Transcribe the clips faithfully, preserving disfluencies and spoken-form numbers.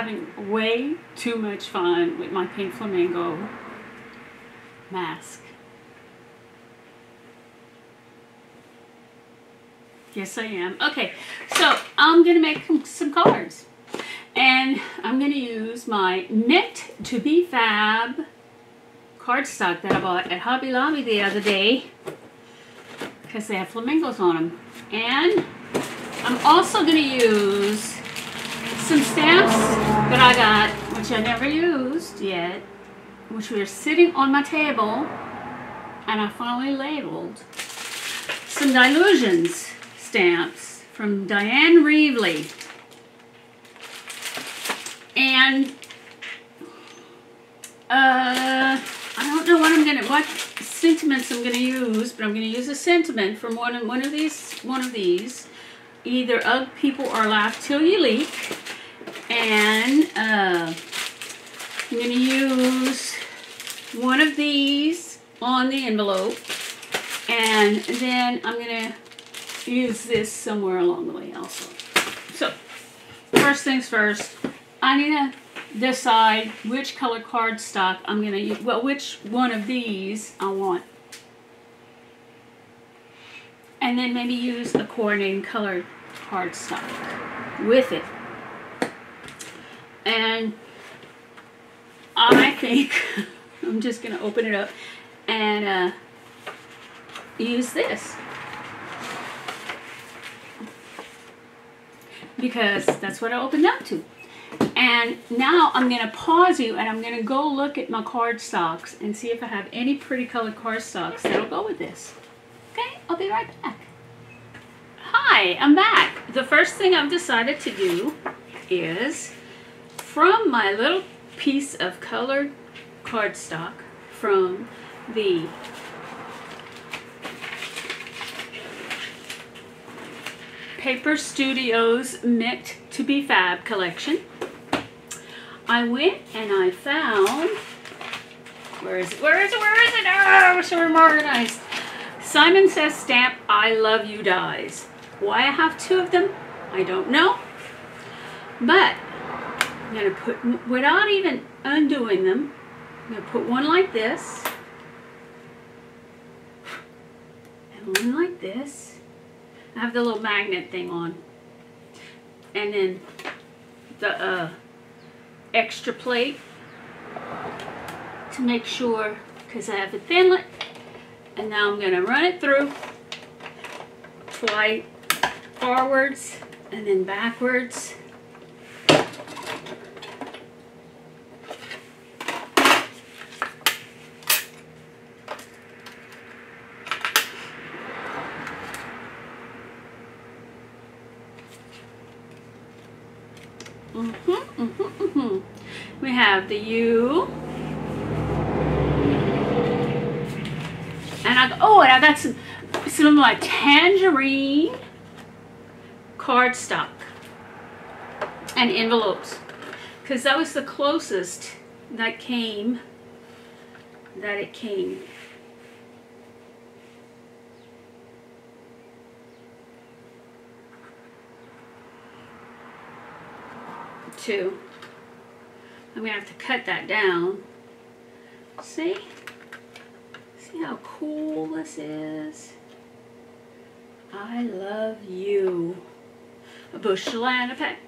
having way too much fun with my pink flamingo mask. Yes, I am. Okay, so I'm going to make some cards. And I'm going to use my Knit to Be Fab cardstock that I bought at Hobby Lobby the other day, because they have flamingos on them. And I'm also going to use some stamps that I got, which I never used yet, which were sitting on my table, and I finally labeled some Dylusions stamps from Dyan Reaveley. And uh, I don't know what I'm gonna, what sentiments I'm gonna use, but I'm gonna use a sentiment from one of one of these, one of these, either Ugh People or Laugh Till You Leak. And uh, I'm gonna use one of these on the envelope, and then I'm gonna use this somewhere along the way also. So first things first. I need to decide which color cardstock I'm going to use, well, which one of these I want. And then maybe use a coordinating color cardstock with it. And I think I'm just going to open it up and uh, use this, because that's what I opened up to. And now I'm going to pause you, and I'm going to go look at my cardstocks and see if I have any pretty colored cardstocks that'll go with this. Okay, I'll be right back. Hi, I'm back. The first thing I've decided to do is, from my little piece of colored cardstock from the Paper Studios Knit to Be Fab collection, I went and I found, where is it, where is it, where is it, oh, I wish I were more organized. Simon Says stamp I Love You dies. Why I have two of them, I don't know. But I'm going to put, without even undoing them, I'm going to put one like this, and one like this. I have the little magnet thing on. And then the, uh, extra plate to make sure, because I have a thinlet, and now I'm going to run it through, fly forwards and then backwards, the U, and I, oh, and I got some some of my tangerine cardstock and envelopes, because that was the closest that came that it came. Two. I'm going to have to cut that down. See? See how cool this is? I love you. A bushel and a peck.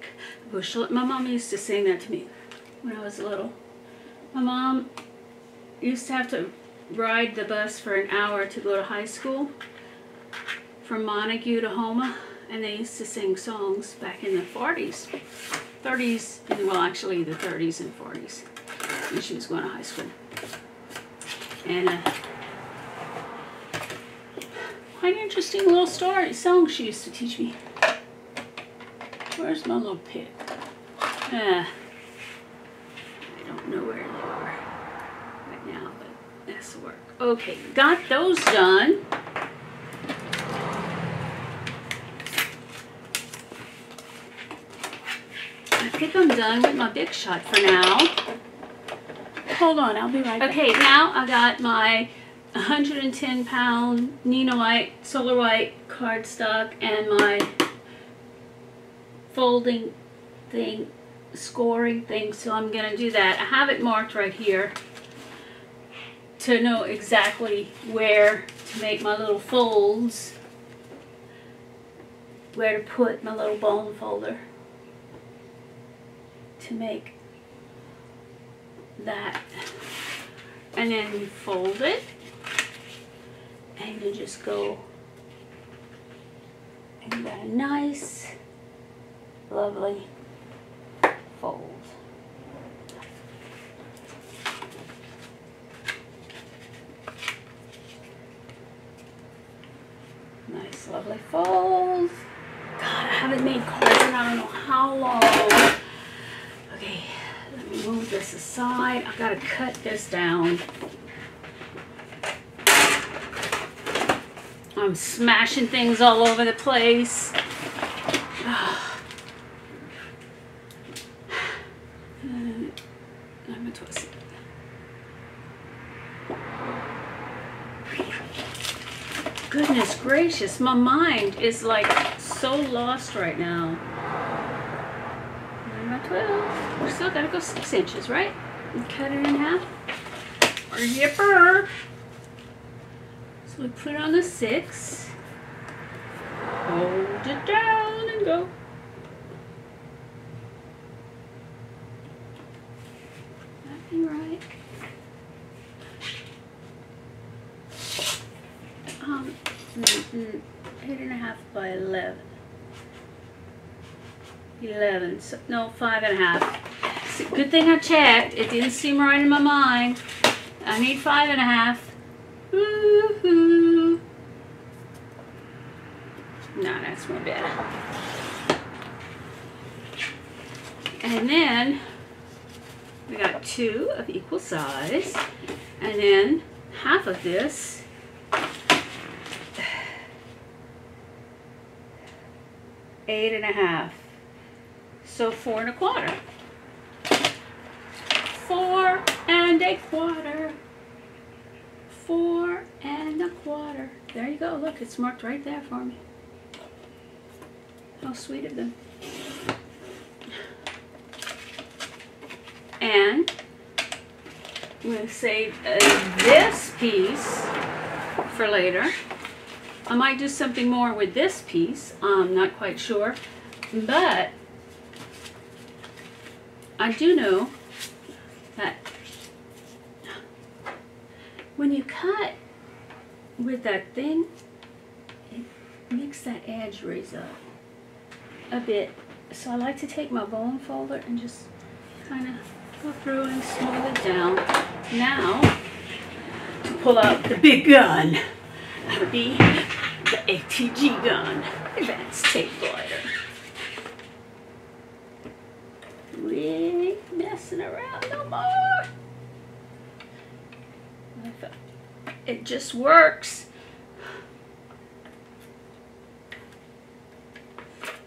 A bushel. My mom used to sing that to me when I was little. My mom used to have to ride the bus for an hour to go to high school from Montague to Homa. And they used to sing songs back in the forties, thirties, well, actually the thirties and forties, when she was going to high school. And uh, quite an interesting little story, song she used to teach me. Where's my little pit? Uh, I don't know where they are right now, but that's the work. Okay, got those done. I think I'm done with my Big Shot for now. Hold on, I'll be right back. Okay, now I got my one hundred ten pound Ninoite Solar White cardstock and my folding thing scoring thing, so I'm going to do that. I have it marked right here to know exactly where to make my little folds, where to put my little bone folder to make that. And then you fold it and you just go and you got a nice, lovely fold. Nice, lovely fold. God, I haven't made cards in I don't know how long. Okay, let me move this aside. I've got to cut this down. I'm smashing things all over the place. I'm gonna twist it. Goodness gracious, my mind is like so lost right now. twelve. We still gotta go six inches, right? And cut it in half. Yipper. So we put it on the six, hold it down and go. Nothing right. Um, eight and a half by eleven. Eleven, so, no, five and a half. So, good thing I checked. It didn't seem right in my mind. I need five and a half. Woo-hoo. No, that's my bad. And then we got two of equal size, and then half of this eight and a half. So four and a quarter. Four and a quarter. Four and a quarter. There you go. Look, it's marked right there for me. How sweet of them. And I'm going to save uh, this piece for later. I might do something more with this piece. I'm not quite sure. But I do know that when you cut with that thing, it makes that edge raise up a bit. So I like to take my bone folder and just kind of go through and smooth it down. Now, to pull out the big gun, that would be the A T G gun, advanced tape glider. We ain't messing around no more. It just works.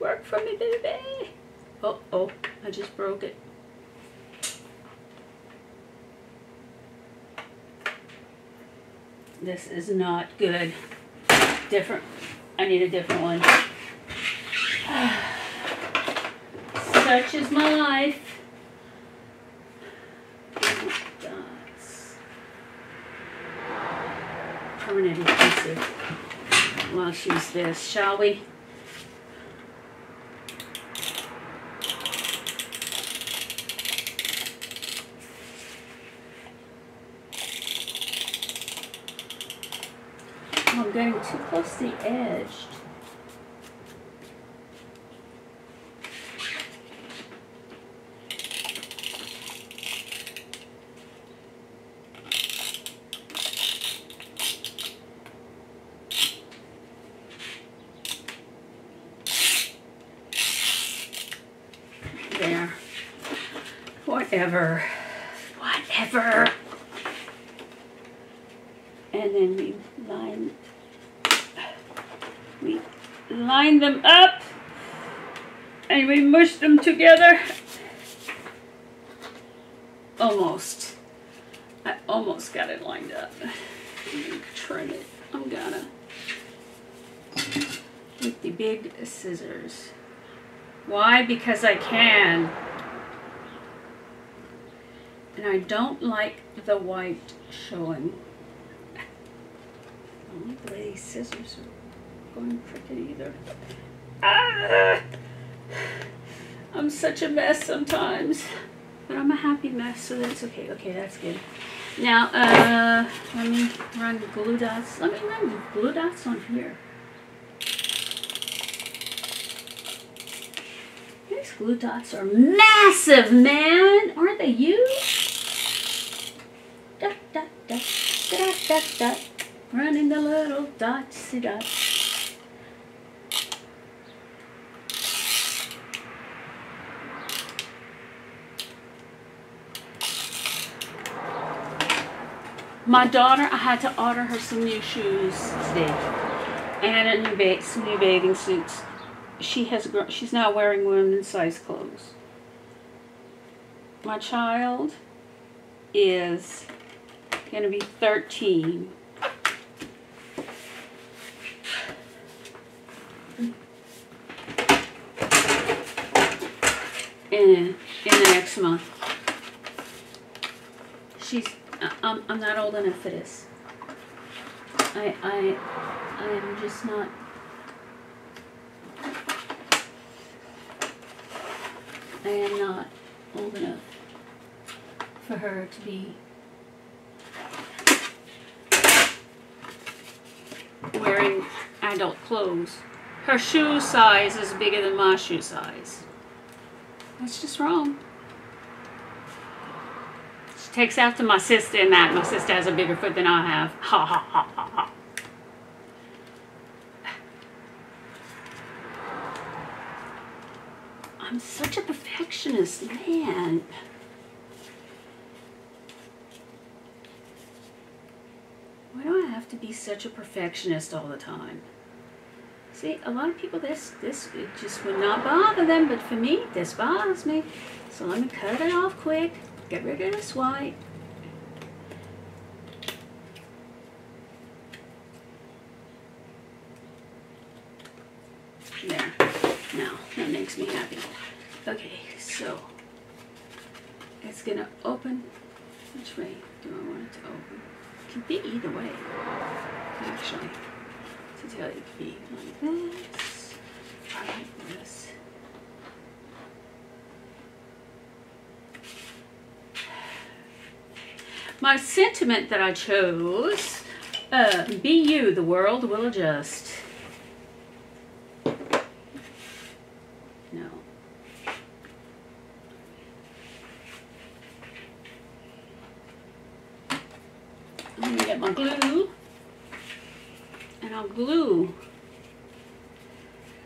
Work for me, baby. Oh, oh, I just broke it. This is not good. Different. I need a different one. Such is my life. Permanent adhesive. Well, let's use this, shall we? Oh, I'm getting too closely edged. Whatever, whatever. And then we line, we line them up and we mush them together. Almost. I almost got it lined up. Trim it. I'm gonna with the big scissors. Why? Because I can. and I don't like the white showing. I don't like the way these scissors are going crooked either. Ah! I'm such a mess sometimes, but I'm a happy mess, so that's okay. Okay, that's good. Now, uh, let me run glue dots. Let me run glue dots on here. These glue dots are massive, man. Aren't they huge? Dot, dot, dot, dot, dot, dot. Running the little dotsy dots. My daughter, I had to order her some new shoes today, and a new ba some new bathing suits. She has, she's now wearing women's size clothes. My child is going to be thirteen. In, in the next month. She's... I'm, I'm not old enough for this. I, I, I am just not. I am not old enough for her to be wearing adult clothes. Her shoe size is bigger than my shoe size. That's just wrong. Takes after my sister in that. My sister has a bigger foot than I have. Ha ha ha ha ha. I'm such a perfectionist, man. Why do I have to be such a perfectionist all the time? See, a lot of people, this, this it just would not bother them, but for me, this bothers me. So let me cut it off quick. Get rid of this white. There. Now, that makes me happy. Okay, so it's going to open. Which way do I want it to open? It can be either way, actually. To tell you, it could be like this, like this. My sentiment that I chose, uh, be you, the world will adjust. No. I'm going to get my glue, and I'll glue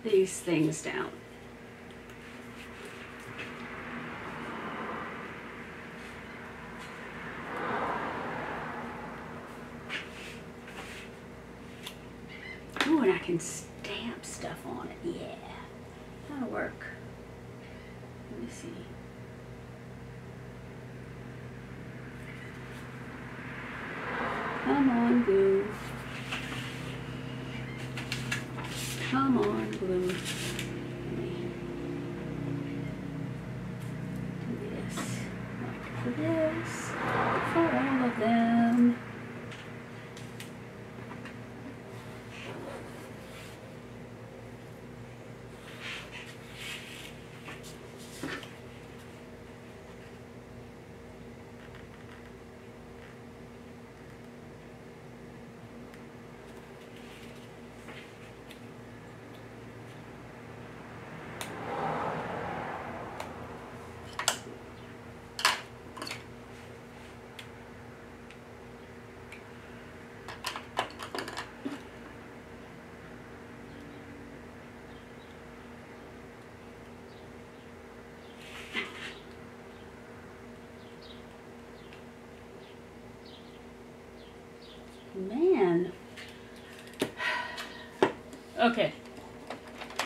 these things down. And stamp stuff on it. Yeah, that'll work. Let me see. Come on, glue. Come on, glue. Do this. For this. For all of them. Man. Okay.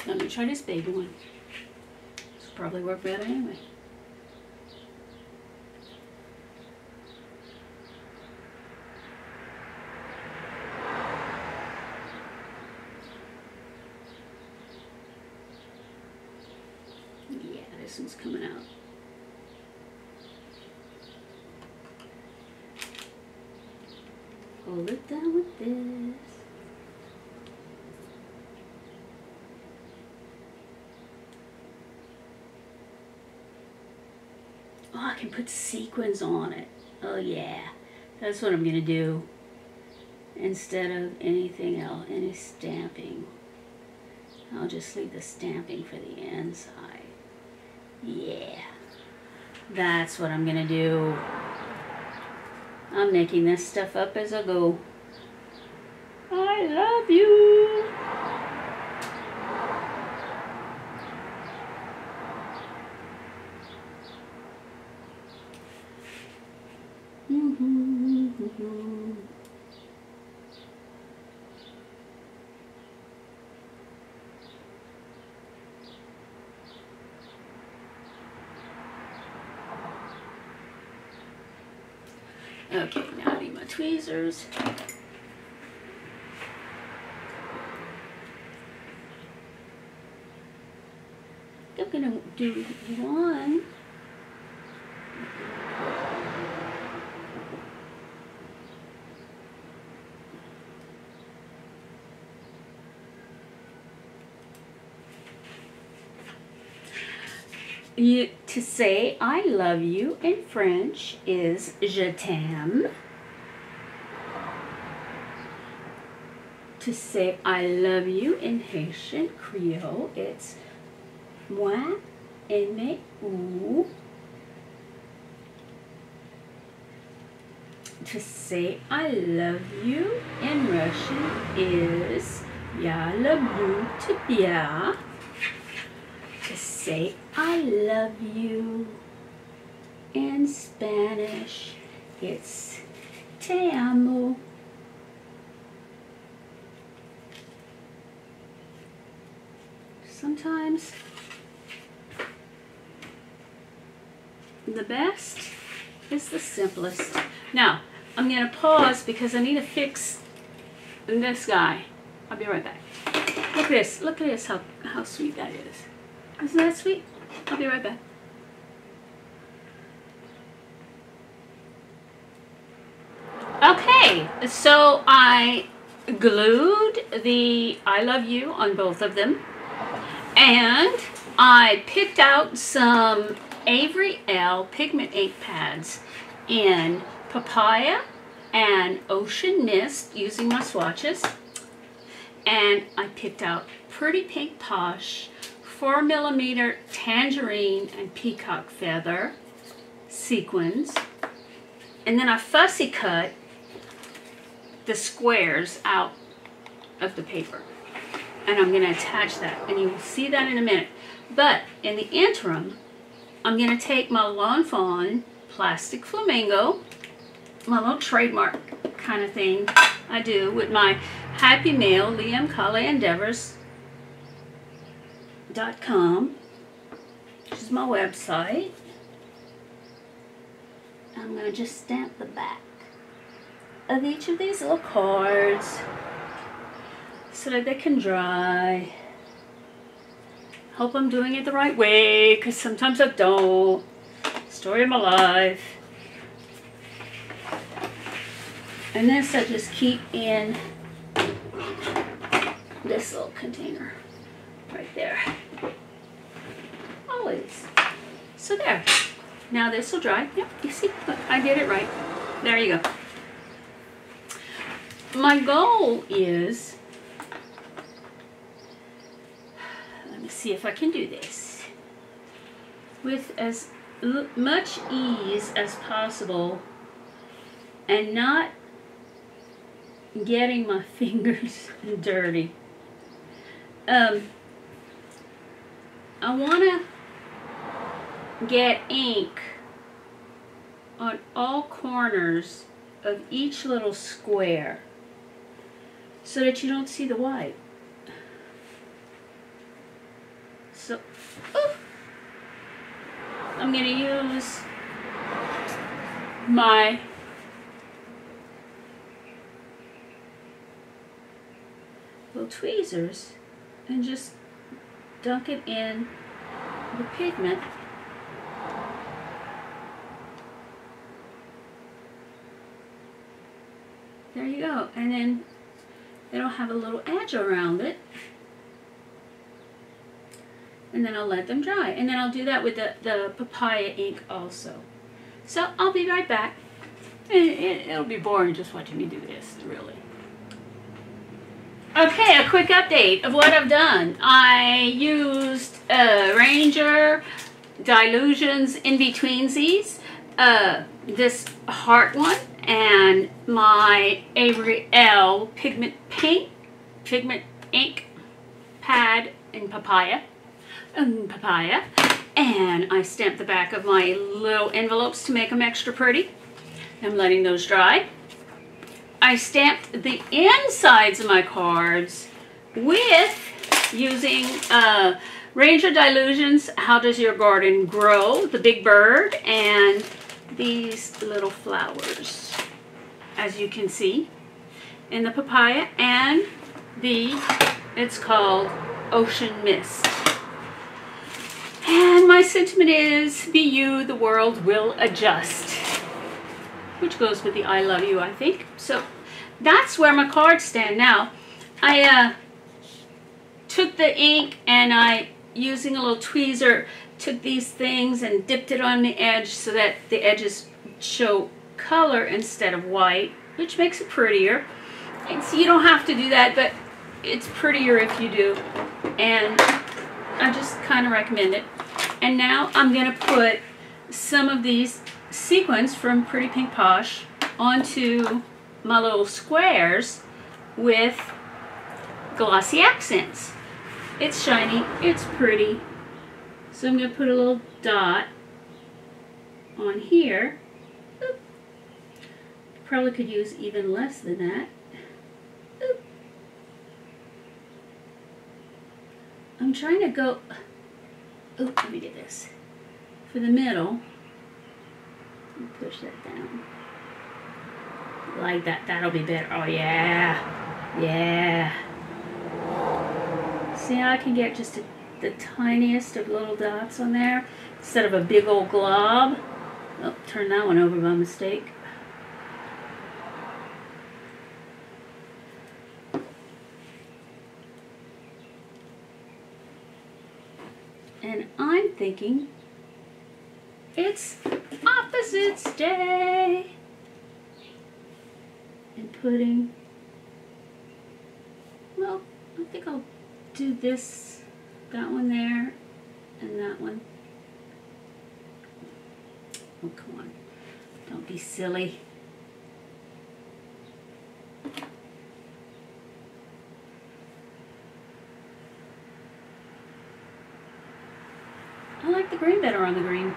Let me try this baby one. This will probably work better anyway. Yeah, this one's coming out. Hold it down with this. Oh, I can put sequins on it. Oh yeah, that's what I'm gonna do instead of anything else, any stamping. I'll just leave the stamping for the inside. Yeah, that's what I'm gonna do. I'm making this stuff up as I go. I love you. Okay, now I need my tweezers. I'm gonna do one. You, to say I love you in French is je t'aime. To say I love you in Haitian Creole, it's moi aime ou. To say I love you in Russian is ya lublю тебя. To say I love you in Spanish, it's te amo. Sometimes the best is the simplest. Now, I'm going to pause because I need to fix this guy. I'll be right back. Look at this. Look at this, how, how sweet that is. Isn't that sweet? I'll be right back. Okay, so I glued the I love you on both of them. And I picked out some Avery Elle pigment ink pads in Papaya and Ocean Mist using my swatches. And I picked out Pretty Pink Posh, four millimeter Tangerine and Peacock Feather sequins. And then I fussy cut the squares out of the paper. And I'm going to attach that. And you will see that in a minute. But in the interim, I'm going to take my Lawn Fawn plastic flamingo, my little trademark kind of thing I do with my Happy Mail, Lea M. Callais Endeavors. Dot com, which is my website. I'm going to just stamp the back of each of these little cards so that they can dry. Hope I'm doing it the right way, because sometimes I don't. Story of my life. And this I just keep in this little container right there. Always. So there. Now this will dry. Yep, you see, look, I did it right. There you go. My goal is, let me see if I can do this with as much ease as possible and not getting my fingers dirty. Um, I want to get ink on all corners of each little square so that you don't see the white. So, oof, I'm going to use my little tweezers and just dunk it in the pigment. There you go. And then they don't have a little edge around it. And then I'll let them dry. And then I'll do that with the, the papaya ink also. So I'll be right back. It, it, it'll be boring just watching me do this, really. Okay, a quick update of what I've done. I used uh, Ranger Dylusions in betweensies, uh, this heart one, and my Avery Elle pigment pink, pigment ink pad in papaya. Um, papaya, and I stamped the back of my little envelopes to make them extra pretty. I'm letting those dry. I stamped the insides of my cards with using uh, Ranger Dylusions, How Does Your Garden Grow, the big bird, and these little flowers, as you can see, in the papaya, and the, it's called Ocean Mist. And my sentiment is, be you, the world will adjust. Which goes with the I love you, I think. So that's where my cards stand now. I uh, took the ink and I, using a little tweezer, took these things and dipped it on the edge so that the edges show color instead of white, which makes it prettier. And so you don't have to do that, but it's prettier if you do. And I just kind of recommend it. And now I'm going to put some of these sequins from Pretty Pink Posh onto my little squares with glossy accents. It's shiny, it's pretty. So I'm going to put a little dot on here. Oop. Probably could use even less than that. Oop. I'm trying to go, oh, let me get this, for the middle, push that down, like that, that'll be better, oh yeah, yeah, see how I can get just a, the tiniest of little dots on there, instead of a big old glob. Oh, turn that one over by mistake. And I'm thinking, it's opposites day. And putting, well, I think I'll do this, that one there, and that one. Oh, come on, don't be silly. I like the green better on the green.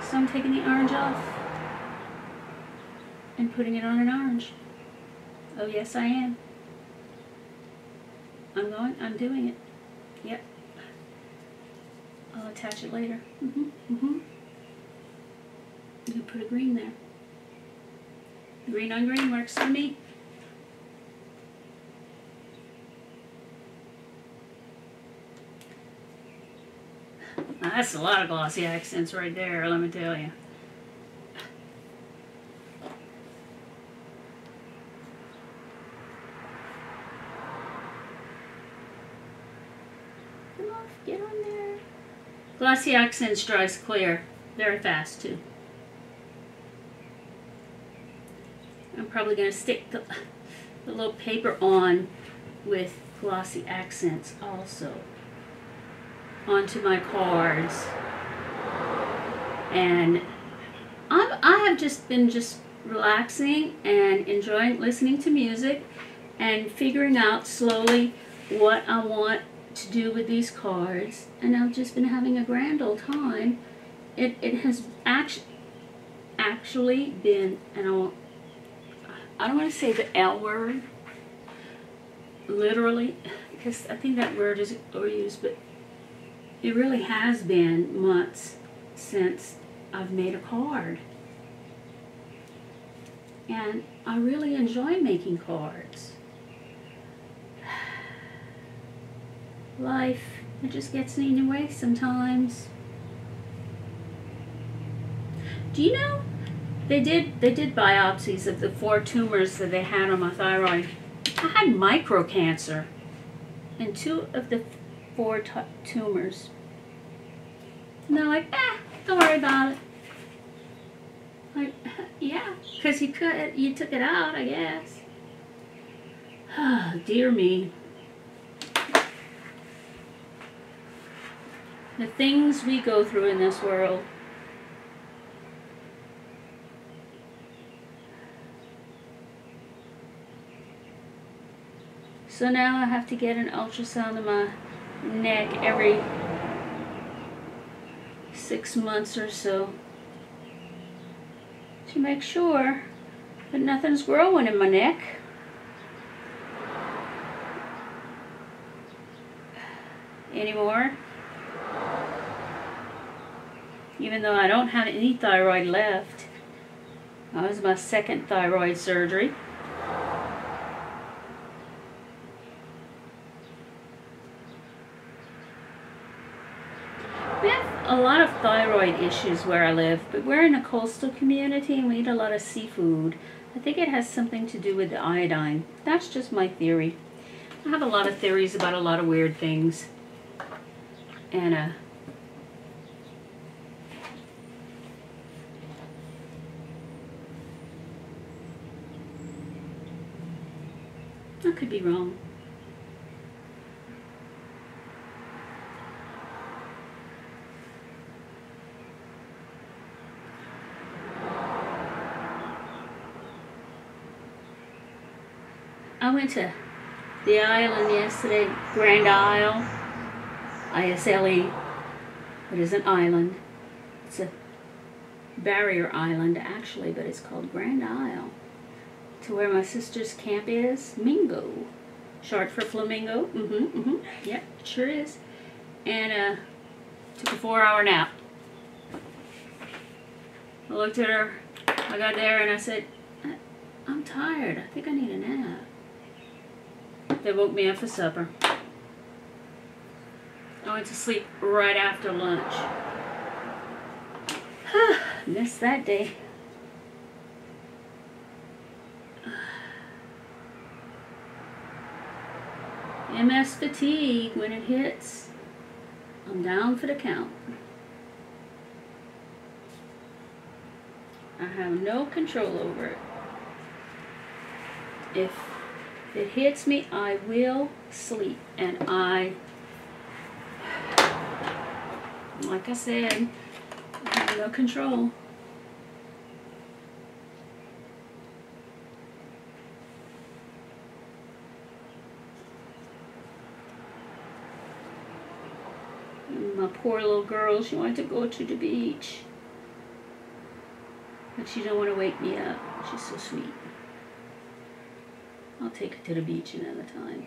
So I'm taking the orange off and putting it on an orange. Oh yes I am. I'm going, I'm doing it. Yep. I'll attach it later. Mm-hmm, mm-hmm. You can put a green there. Green on green works for me. Now, that's a lot of glossy accents right there, let me tell you. Come on, get on there. Glossy accents dries clear very fast too. I'm probably going to stick the, the little paper on with glossy accents also, onto my cards. And I'm, I have just been just relaxing and enjoying listening to music and figuring out slowly what I want to do with these cards, and I've just been having a grand old time. It, it has actu actually been, and I, won't, I don't want to say the L word, literally, because I think that word is overused, but it really has been months since I've made a card. And I really enjoy making cards. Life, it just gets in the way sometimes. Do you know, They did they did biopsies of the four tumors that they had on my thyroid. I had microcancer in two of the four t tumors. And they're like, eh, don't worry about it. Like, yeah, because you could you took it out, I guess. Oh, dear me. The things we go through in this world. So now I have to get an ultrasound of my neck every six months or so to make sure that nothing's growing in my neck. Anymore. Even though I don't have any thyroid left. That was my second thyroid surgery. A lot of thyroid issues where I live, but we're in a coastal community and we eat a lot of seafood. I think it has something to do with the iodine. That's just my theory. I have a lot of theories about a lot of weird things. And uh, I could be wrong. I went to the island yesterday, Grand Isle, I S L E. It is an island. It's a barrier island, actually, but it's called Grand Isle. To where my sister's camp is, Mingo. Short for flamingo. Mm-hmm, mm-hmm. Yep, it sure is. And uh, took a four-hour nap. I looked at her. I got there and I said, I I'm tired. I think I need a nap. They woke me up for supper. I went to sleep right after lunch. Missed that day. M S fatigue, when it hits, I'm down for the count. I have no control over it. If it hits me, I will sleep, and I, like I said, I have no control. My poor little girl, she wanted to go to the beach, but she didn't want to wake me up. She's so sweet. I'll take it to the beach another time.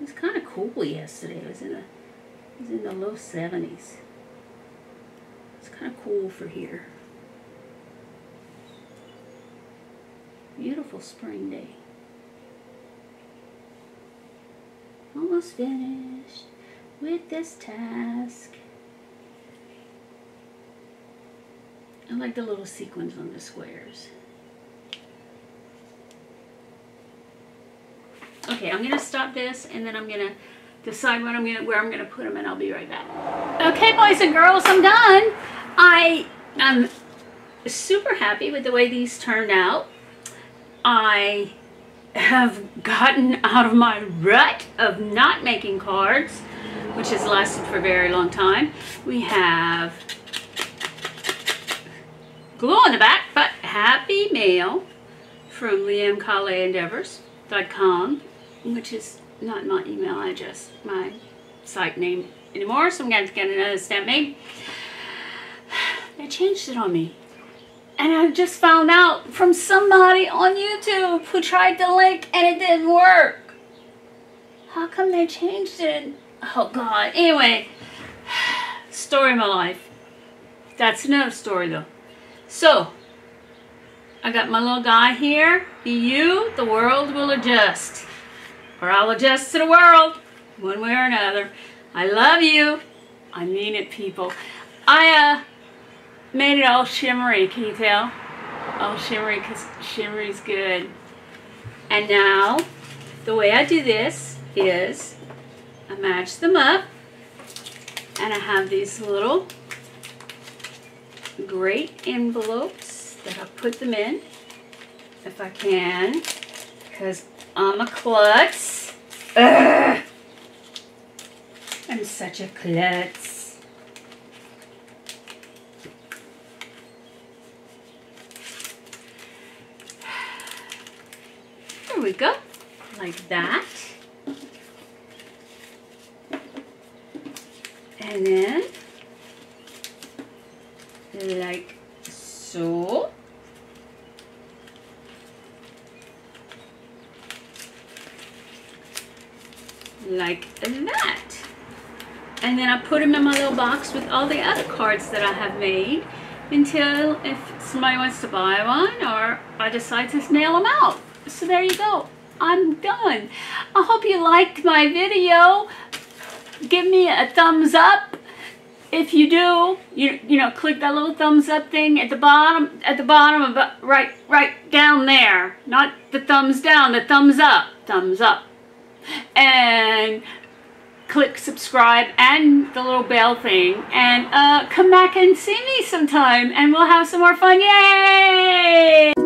It was kind of cool yesterday. It was in the, it was in the low seventies. It's kind of cool for here. Beautiful spring day. Almost finished with this task. I like the little sequins on the squares. Okay, I'm gonna stop this, and then I'm gonna decide what I'm gonna where I'm gonna put them, and I'll be right back. Okay, boys and girls, I'm done. I am super happy with the way these turned out. I have gotten out of my rut of not making cards, which has lasted for a very long time. We have glue on the back, but happy mail from Lea M. Callais Endeavors. com, which is not my email address, my site name anymore, so I'm going to get another stamp made. They changed it on me, and I just found out from somebody on YouTube who tried the link and it didn't work. How come they changed it? Oh god. Anyway, story of my life. That's another story though. So I got my little guy here. Be you, the world will adjust. Or I'll adjust to the world, one way or another. I love you. I mean it, people. I uh, made it all shimmery, can you tell? I'll shimmer it because shimmer is good. And now, the way I do this is I match them up, and I have these little great envelopes that I put them in if I can, because I'm a klutz. Ugh. I'm such a klutz. There we go, like that. And then, like so. Like that. And then I put them in my little box with all the other cards that I have made until if somebody wants to buy one or I decide to snail them out. So there you go. I'm done. I hope you liked my video. Give me a thumbs up if you do. You you know, click that little thumbs up thing at the bottom, at the bottom of right right down there. Not the thumbs down, the thumbs up. Thumbs up. And click subscribe and the little bell thing, and uh, come back and see me sometime and we'll have some more fun. Yay!